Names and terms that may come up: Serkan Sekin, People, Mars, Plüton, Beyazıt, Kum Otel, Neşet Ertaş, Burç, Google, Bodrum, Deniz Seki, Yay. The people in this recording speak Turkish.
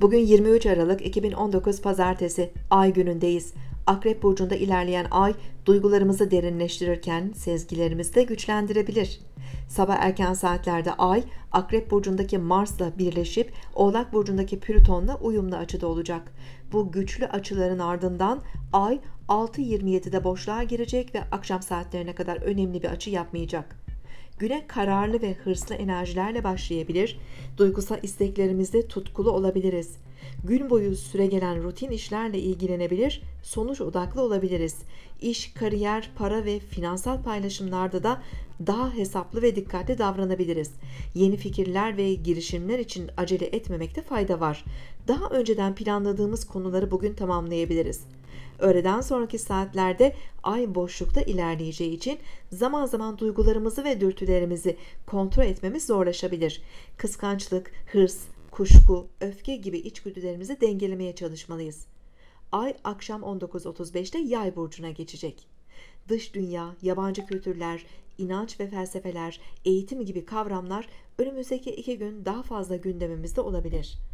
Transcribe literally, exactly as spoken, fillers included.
Bugün yirmi üç Aralık iki bin on dokuz Pazartesi, Ay günündeyiz. Akrep burcunda ilerleyen Ay, duygularımızı derinleştirirken sezgilerimizi de güçlendirebilir. Sabah erken saatlerde Ay, Akrep burcundaki Mars'la birleşip Oğlak burcundaki Plüton'la uyumlu açıda olacak. Bu güçlü açıların ardından Ay altı yirmi yedi'de boşluğa girecek ve akşam saatlerine kadar önemli bir açı yapmayacak. Güne kararlı ve hırslı enerjilerle başlayabilir, duygusal isteklerimizde tutkulu olabiliriz. Gün boyu süregelen rutin işlerle ilgilenebilir, sonuç odaklı olabiliriz. İş, kariyer, para ve finansal paylaşımlarda da daha hesaplı ve dikkatli davranabiliriz. Yeni fikirler ve girişimler için acele etmemekte fayda var. Daha önceden planladığımız konuları bugün tamamlayabiliriz. Öğleden sonraki saatlerde Ay boşlukta ilerleyeceği için zaman zaman duygularımızı ve dürtülerimizi kontrol etmemiz zorlaşabilir. Kıskançlık, hırs, kuşku, öfke gibi içgüdülerimizi dengelemeye çalışmalıyız. Ay akşam on dokuz otuz beş'te Yay burcuna geçecek. Dış dünya, yabancı kültürler, inanç ve felsefeler, eğitim gibi kavramlar önümüzdeki iki gün daha fazla gündemimizde olabilir.